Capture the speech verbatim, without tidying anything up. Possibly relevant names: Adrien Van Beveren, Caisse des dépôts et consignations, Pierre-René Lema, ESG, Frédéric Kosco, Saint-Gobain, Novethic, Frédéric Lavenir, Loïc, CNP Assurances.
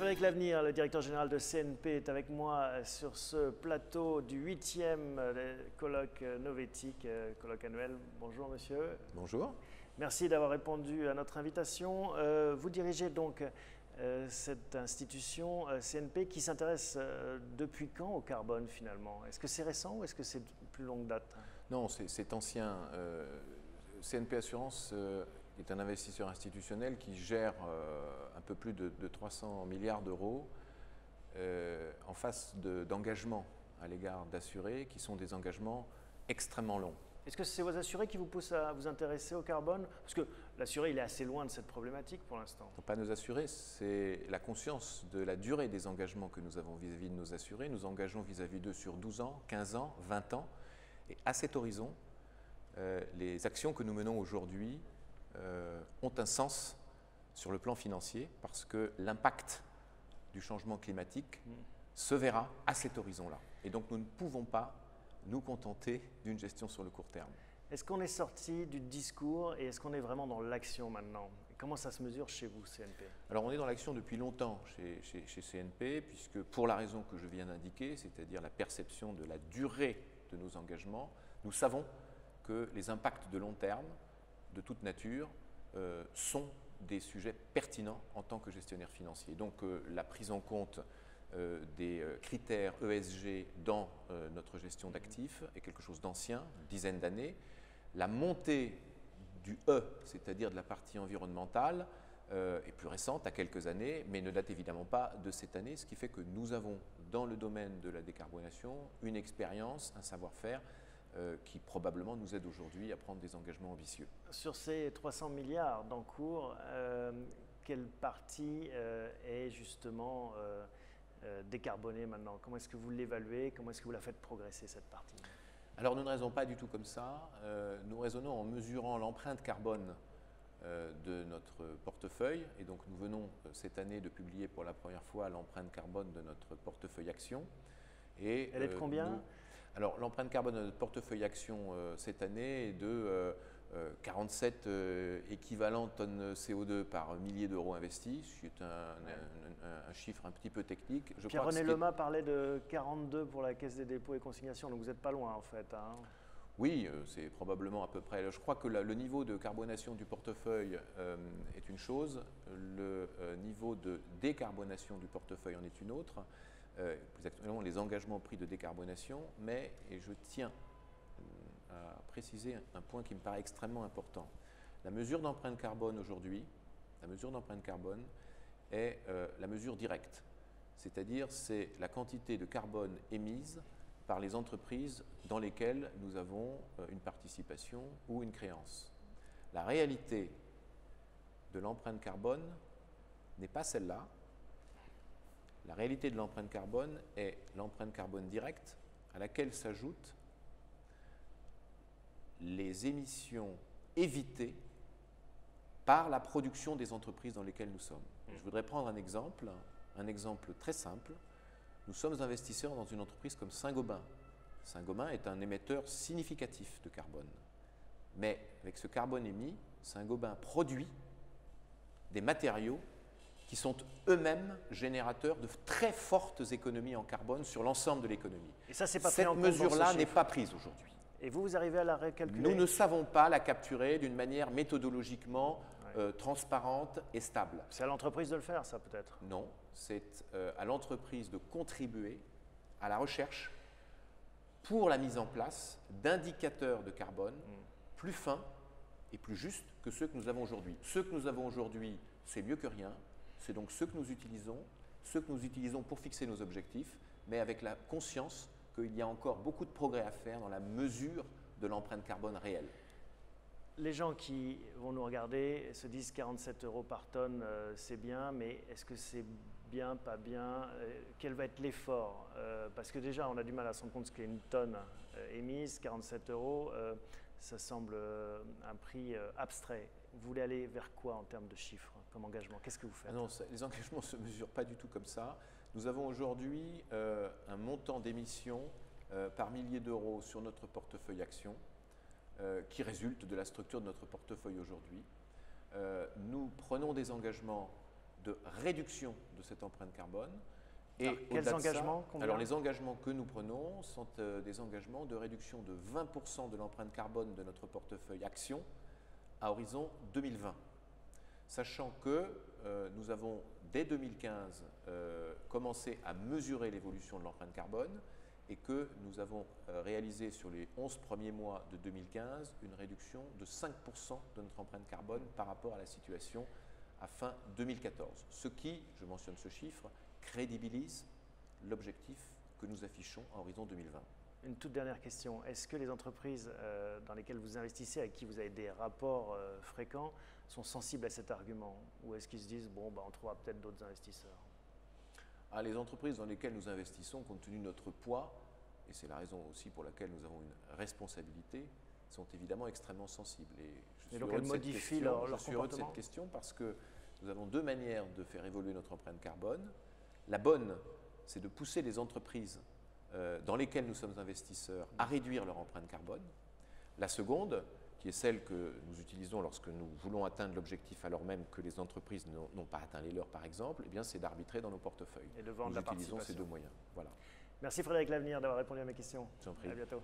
Frédéric Lavenir, le directeur général de C N P, est avec moi sur ce plateau du huitième colloque Novethic, colloque annuel. Bonjour monsieur. Bonjour. Merci d'avoir répondu à notre invitation. Vous dirigez donc cette institution C N P qui s'intéresse depuis quand au carbone finalement? Est-ce que c'est récent ou est-ce que c'est de plus longue date? Non, c'est ancien. C N P Assurances est un investisseur institutionnel qui gère un peu plus de, de trois cents milliards d'euros en face d'engagements de, à l'égard d'assurés qui sont des engagements extrêmement longs. Est-ce que c'est vos assurés qui vous poussent à vous intéresser au carbone? Parce que l'assuré, il est assez loin de cette problématique pour l'instant. Pas nos assurés, c'est la conscience de la durée des engagements que nous avons vis-à-vis -vis de nos assurés. Nous engageons vis-à-vis d'eux sur douze ans, quinze ans, vingt ans. Et à cet horizon, euh, les actions que nous menons aujourd'hui euh, ont un sens sur le plan financier parce que l'impact du changement climatique mmh. se verra à cet horizon-là. Et donc, nous ne pouvons pas nous contenter d'une gestion sur le court terme. Est-ce qu'on est sorti du discours et est-ce qu'on est vraiment dans l'action maintenant? Comment ça se mesure chez vous, C N P? Alors on est dans l'action depuis longtemps chez, chez, chez C N P, puisque pour la raison que je viens d'indiquer, c'est-à-dire la perception de la durée de nos engagements, nous savons que les impacts de long terme, de toute nature, euh, sont des sujets pertinents en tant que gestionnaire financier. Donc euh, la prise en compte Euh, des euh, critères E S G dans euh, notre gestion d'actifs est quelque chose d'ancien, une dizaine d'années. La montée du E, c'est-à-dire de la partie environnementale, euh, est plus récente, à quelques années, mais ne date évidemment pas de cette année, ce qui fait que nous avons dans le domaine de la décarbonation une expérience, un savoir-faire euh, qui probablement nous aide aujourd'hui à prendre des engagements ambitieux. Sur ces trois cents milliards d'encours, euh, quelle partie euh, est justement euh, Euh, décarbonée maintenant? Comment est-ce que vous l'évaluez? Comment est-ce que vous la faites progresser, cette partie? Alors nous ne raisonnons pas du tout comme ça. Euh, nous raisonnons en mesurant l'empreinte carbone euh, de notre portefeuille. Et donc nous venons euh, cette année de publier pour la première fois l'empreinte carbone de notre portefeuille action. Et, Elle est de euh, combien nous... Alors l'empreinte carbone de notre portefeuille action euh, cette année est de euh, euh, quarante-sept euh, équivalents tonnes C O deux par millier d'euros investis. C'est un, ouais. un, un, un chiffre un petit peu technique. Pierre-René Lema parlait de quarante-deux pour la Caisse des dépôts et consignations, donc vous n'êtes pas loin en fait. Hein. Oui, c'est probablement à peu près. Je crois que la, le niveau de carbonation du portefeuille euh, est une chose, le euh, niveau de décarbonation du portefeuille en est une autre. Euh, plus actuellement les engagements pris de décarbonation, mais et je tiens à préciser un point qui me paraît extrêmement important. La mesure d'empreinte carbone aujourd'hui, la mesure d'empreinte carbone est euh, la mesure directe, c'est-à-dire c'est la quantité de carbone émise par les entreprises dans lesquelles nous avons euh, une participation ou une créance. La réalité de l'empreinte carbone n'est pas celle-là. La réalité de l'empreinte carbone est l'empreinte carbone directe à laquelle s'ajoutent les émissions évitées par la production des entreprises dans lesquelles nous sommes. Je voudrais prendre un exemple, un exemple très simple. Nous sommes investisseurs dans une entreprise comme Saint-Gobain. Saint-Gobain est un émetteur significatif de carbone. Mais avec ce carbone émis, Saint-Gobain produit des matériaux qui sont eux-mêmes générateurs de très fortes économies en carbone sur l'ensemble de l'économie. Et ça, c'est pas pris en compte. Cette mesure-là n'est pas prise aujourd'hui. Et vous, vous arrivez à la recalculer? Nous ne savons pas la capturer d'une manière méthodologiquement ouais. euh, transparente et stable. C'est à l'entreprise de le faire, ça, peut-être? Non, c'est euh, à l'entreprise de contribuer à la recherche pour la mise en place d'indicateurs de carbone mmh. plus fins et plus justes que ceux que nous avons aujourd'hui. Ceux que nous avons aujourd'hui, c'est mieux que rien. C'est donc ceux que nous utilisons, ceux que nous utilisons pour fixer nos objectifs, mais avec la conscience qu'il y a encore beaucoup de progrès à faire dans la mesure de l'empreinte carbone réelle. Les gens qui vont nous regarder se disent quarante-sept euros par tonne, euh, c'est bien, mais est-ce que c'est bien, pas bien? euh, Quel va être l'effort? euh, Parce que déjà, on a du mal à se rendre compte ce qu'est une tonne euh, émise, quarante-sept euros, euh, ça semble euh, un prix euh, abstrait. Vous voulez aller vers quoi en termes de chiffres, comme engagement? Qu'est-ce que vous faites? Non, les engagements ne se mesurent pas du tout comme ça. Nous avons aujourd'hui euh, un montant d'émissions euh, par millier d'euros sur notre portefeuille action euh, qui résulte de la structure de notre portefeuille aujourd'hui. Euh, nous prenons des engagements de réduction de cette empreinte carbone. Et alors, quels engagements ça, alors les engagements que nous prenons sont euh, des engagements de réduction de vingt pour cent de l'empreinte carbone de notre portefeuille action à horizon deux mille vingt. Sachant que euh, nous avons, dès deux mille quinze, euh, commencé à mesurer l'évolution de l'empreinte carbone et que nous avons euh, réalisé sur les onze premiers mois de deux mille quinze une réduction de cinq pour cent de notre empreinte carbone par rapport à la situation à fin deux mille quatorze. Ce qui, je mentionne ce chiffre, crédibilise l'objectif que nous affichons à horizon deux mille vingt. Une toute dernière question. Est-ce que les entreprises euh, dans lesquelles vous investissez, avec qui vous avez des rapports euh, fréquents, sont sensibles à cet argument? Ou est-ce qu'ils se disent, bon, bah, on trouvera peut-être d'autres investisseurs? Ah, les entreprises dans lesquelles nous investissons, compte tenu de notre poids, et c'est la raison aussi pour laquelle nous avons une responsabilité, sont évidemment extrêmement sensibles. Et je suis, et donc heureux, elles de modifient cette leur, leur je suis heureux de cette question parce que nous avons deux manières de faire évoluer notre empreinte carbone. La bonne, c'est de pousser les entreprises dans lesquelles nous sommes investisseurs à réduire leur empreinte carbone. La seconde, qui est celle que nous utilisons lorsque nous voulons atteindre l'objectif alors même que les entreprises n'ont pas atteint les leurs, par exemple, eh bien c'est d'arbitrer dans nos portefeuilles. Et de vendre la participation. Nous utilisons ces deux moyens. Voilà. Merci Frédéric Lavenir d'avoir répondu à mes questions. Je vous en prie. À bientôt.